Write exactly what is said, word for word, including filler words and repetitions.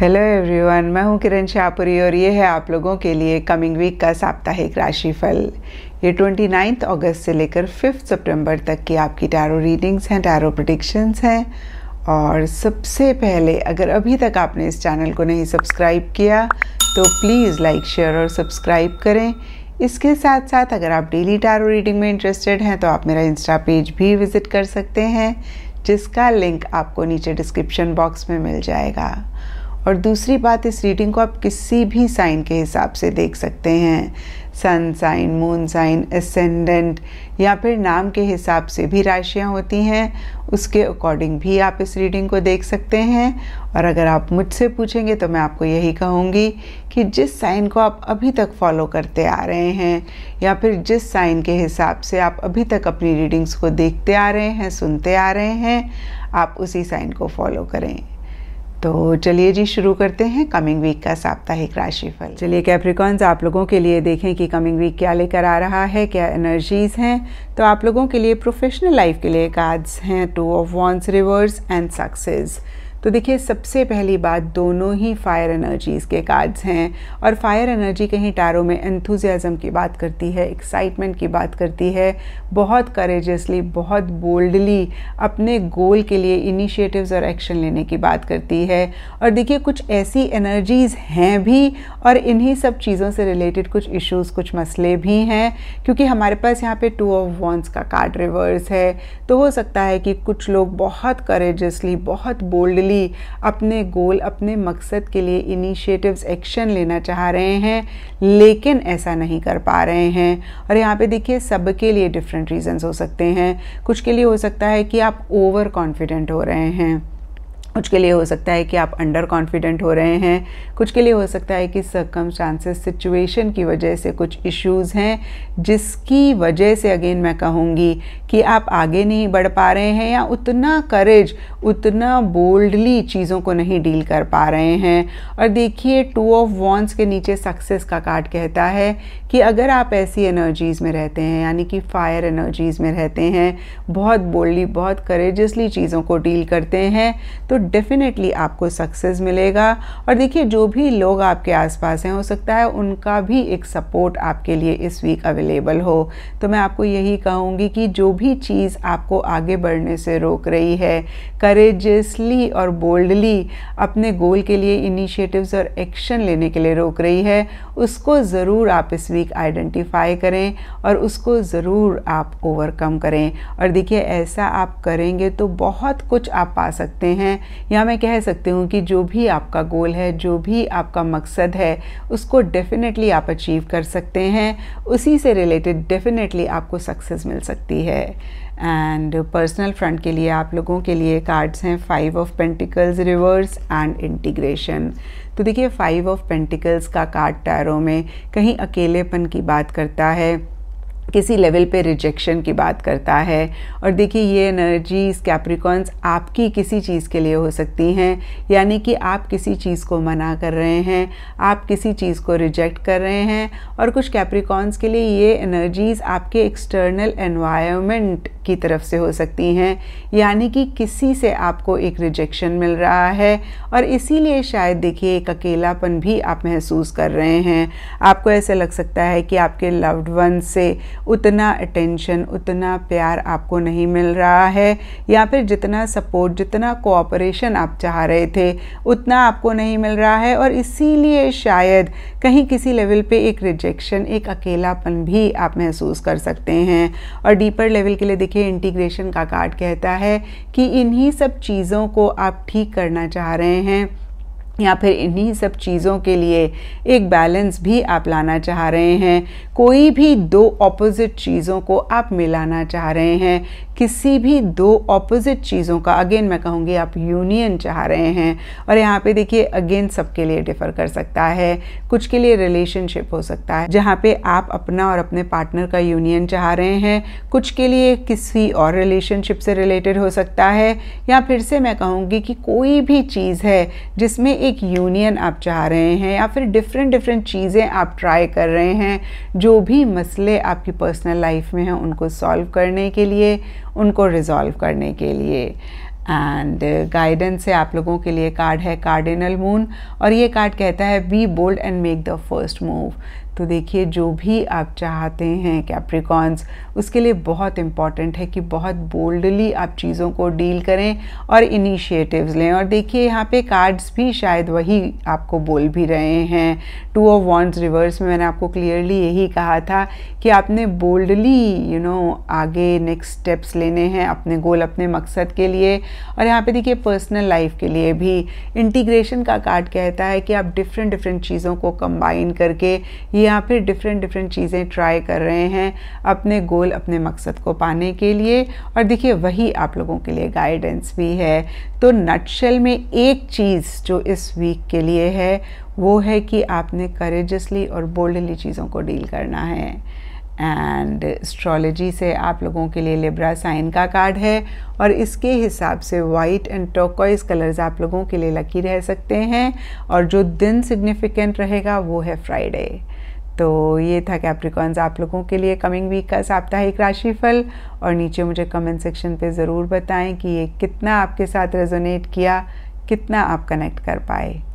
Hello everyone, मैं हूं किरण शाहपुरी और ये है आप लोगों के लिए कमिंग वीक का साप्ताहिक राशिफल। ये उनतीस अगस्त से लेकर पाँच सितंबर तक की आपकी टारो रीडिंग्स हैं, टारो प्रेडिक्शंस हैं। और सबसे पहले अगर अभी तक आपने इस चैनल को नहीं सब्सक्राइब किया तो प्लीज़ लाइक, शेयर और सब्सक्राइब करें। इसके साथ साथ अगर आप डेली टारो रीडिंग में इंटरेस्टेड हैं तो आप मेरा इंस्टा पेज भी विज़िट कर सकते हैं, जिसका लिंक आपको नीचे डिस्क्रिप्शन बॉक्स में मिल जाएगा। और दूसरी बात, इस रीडिंग को आप किसी भी साइन के हिसाब से देख सकते हैं। Sun sign, moon sign, ascendant या फिर नाम के हिसाब से भी राशियाँ होती हैं, उसके अकॉर्डिंग भी आप इस रीडिंग को देख सकते हैं। और अगर आप मुझसे पूछेंगे तो मैं आपको यही कहूँगी कि जिस साइन को आप अभी तक फॉलो करते आ रहे हैं या फिर जिस साइन के हिसाब से आप अभी तक अपनी रीडिंग्स को देखते आ रहे हैं, सुनते आ रहे हैं, आप उसी साइन को फॉलो करें। तो चलिए जी, शुरू करते हैं कमिंग वीक का साप्ताहिक राशिफल। चलिए कैप्रिकॉन्स, आप लोगों के लिए देखें कि कमिंग वीक क्या लेकर आ रहा है, क्या एनर्जीज़ हैं। तो आप लोगों के लिए प्रोफेशनल लाइफ के लिए कार्ड्स हैं two of wands, reverse and success. तो देखिए, सबसे पहली बात, दोनों ही फायर एनर्जीज़ के कार्ड्स हैं। और फायर एनर्जी कहीं टारो में एंथुजियाज़म की बात करती है, एक्साइटमेंट की बात करती है। बहुत करेजियसली, बहुत बोल्डली अपने गोल के लिए इनिशिएटिव्स और एक्शन लेने की बात करती है। और देखिए, कुछ ऐसी एनर्जीज़ हैं भी और इन्हीं सब चीज़ों से रिलेटेड कुछ इश्यूज़, कुछ मसले भी हैं, क्योंकि हमारे पास यहाँ पर टू ऑफ वॉन्स का कार्ड रिवर्स है। तो हो सकता है कि कुछ लोग बहुत करेजियसली, बहुत बोल्डली अपने गोल, अपने मकसद के लिए इनिशिएटिव्स, एक्शन लेना चाह रहे हैं, लेकिन ऐसा नहीं कर पा रहे हैं। और यहाँ पे देखिए, सबके लिए डिफरेंट रीजंस हो सकते हैं। कुछ के लिए हो सकता है कि आप ओवर कॉन्फिडेंट हो रहे हैं, कुछ के लिए हो सकता है कि आप अंडर कॉन्फिडेंट हो रहे हैं, कुछ के लिए हो सकता है कि सर्कमस्टांसेस, सिचुएशन की वजह से कुछ इश्यूज़ हैं, जिसकी वजह से अगेन मैं कहूँगी कि आप आगे नहीं बढ़ पा रहे हैं या उतना करेज, उतना बोल्डली चीज़ों को नहीं डील कर पा रहे हैं। और देखिए, टू ऑफ वॉन्स के नीचे सक्सेस का कार्ड कहता है कि अगर आप ऐसी एनर्जीज़ में रहते हैं, यानी कि फायर एनर्जीज़ में रहते हैं, बहुत बोल्डली, बहुत करेजियसली चीज़ों को डील करते हैं, तो डेफिनेटली आपको सक्सेस मिलेगा। और देखिए, जो भी लोग आपके आसपास हैं, हो सकता है उनका भी एक सपोर्ट आपके लिए इस वीक अवेलेबल हो। तो मैं आपको यही कहूँगी कि जो भी चीज़ आपको आगे बढ़ने से रोक रही है, करेजियसली और बोल्डली अपने गोल के लिए इनिशिएटिव्स और एक्शन लेने के लिए रोक रही है, उसको ज़रूर आप इस वीक आइडेंटिफाई करें और उसको ज़रूर आप ओवरकम करें। और देखिए, ऐसा आप करेंगे तो बहुत कुछ आप पा सकते हैं। या मैं कह सकती हूँ कि जो भी आपका गोल है, जो भी आपका मकसद है, उसको डेफिनेटली आप अचीव कर सकते हैं। उसी से रिलेटेड डेफिनेटली आपको सक्सेस मिल सकती है। एंड पर्सनल फ्रंट के लिए आप लोगों के लिए कार्ड्स हैं five of pentacles, reverse and integration. तो देखिए, फाइव ऑफ पेंटिकल्स का कार्ड टारो में कहीं अकेलेपन की बात करता है, किसी लेवल पे रिजेक्शन की बात करता है। और देखिए, ये एनर्जीज़ कैप्रिकॉन्स आपकी किसी चीज़ के लिए हो सकती हैं, यानी कि आप किसी चीज़ को मना कर रहे हैं, आप किसी चीज़ को रिजेक्ट कर रहे हैं। और कुछ कैप्रिकॉन्स के लिए ये एनर्जीज़ आपके एक्सटर्नल एनवायरनमेंट की तरफ से हो सकती हैं, यानी कि किसी से आपको एक रिजेक्शन मिल रहा है और इसीलिए शायद देखिए एक अकेलापन भी आप महसूस कर रहे हैं। आपको ऐसा लग सकता है कि आपके लव्ड वन से उतना अटेंशन, उतना प्यार आपको नहीं मिल रहा है, या फिर जितना सपोर्ट, जितना कोऑपरेशन आप चाह रहे थे, उतना आपको नहीं मिल रहा है। और इसीलिए शायद कहीं किसी लेवल पे एक रिजेक्शन, एक अकेलापन भी आप महसूस कर सकते हैं। और डीपर लेवल के लिए देखिए, इंटीग्रेशन का कार्ड कहता है कि इन्हीं सब चीज़ों को आप ठीक करना चाह रहे हैं या फिर इन्हीं सब चीज़ों के लिए एक बैलेंस भी आप लाना चाह रहे हैं। कोई भी दो ऑपोजिट चीज़ों को आप मिलाना चाह रहे हैं, किसी भी दो ऑपोजिट चीज़ों का अगेन मैं कहूँगी आप यूनियन चाह रहे हैं। और यहाँ पे देखिए, अगेन सबके लिए डिफर कर सकता है। कुछ के लिए रिलेशनशिप हो सकता है जहाँ पे आप अपना और अपने पार्टनर का यूनियन चाह रहे हैं, कुछ के लिए किसी और रिलेशनशिप से रिलेटेड हो सकता है, या फिर से मैं कहूँगी कि कोई भी चीज़ है जिसमें एक यूनियन आप चाह रहे हैं या फिर डिफरेंट डिफरेंट चीज़ें आप ट्राई कर रहे हैं। जो भी मसले आपकी पर्सनल लाइफ में हैं, उनको सॉल्व करने के लिए, उनको रिजॉल्व करने के लिए। एंड गाइडेंस है आप लोगों के लिए कार्ड है कार्डिनल मून, और ये कार्ड कहता है be bold and make the first move. तो देखिए जो भी आप चाहते हैं कैप्रिकॉन्स, उसके लिए बहुत इम्पॉर्टेंट है कि बहुत बोल्डली आप चीज़ों को डील करें और इनिशिएटिव्स लें। और देखिए यहाँ पे कार्ड्स भी शायद वही आपको बोल भी रहे हैं। टू ऑफ वॉन्ड्स रिवर्स में मैंने आपको क्लियरली यही कहा था कि आपने बोल्डली यू नो आगे नेक्स्ट स्टेप्स लेने हैं अपने गोल अपने मकसद के लिए। और यहाँ पे देखिए पर्सनल लाइफ के लिए भी इंटीग्रेशन का कार्ड कहता है कि आप डिफरेंट डिफरेंट चीज़ों को कंबाइन करके ये यहाँ पे डिफरेंट डिफरेंट चीज़ें ट्राई कर रहे हैं अपने गोल अपने मकसद को पाने के लिए। और देखिए वही आप लोगों के लिए गाइडेंस भी है। तो नटशेल में एक चीज़ जो इस वीक के लिए है वो है कि आपने करेजसली और बोल्डली चीज़ों को डील करना है। एंड एस्ट्रोलॉजी से आप लोगों के लिए लिब्रा साइन का कार्ड है, और इसके हिसाब से वाइट एंड टर्कोइज कलर्स आप लोगों के लिए लकी रह सकते हैं। और जो दिन सिग्निफिकेंट रहेगा वो है फ्राइडे। तो ये था कैप्रिकॉन्स आप लोगों के लिए कमिंग वीक का साप्ताहिक राशिफल। और नीचे मुझे कमेंट सेक्शन पे ज़रूर बताएं कि ये कितना आपके साथ रेजोनेट किया, कितना आप कनेक्ट कर पाए।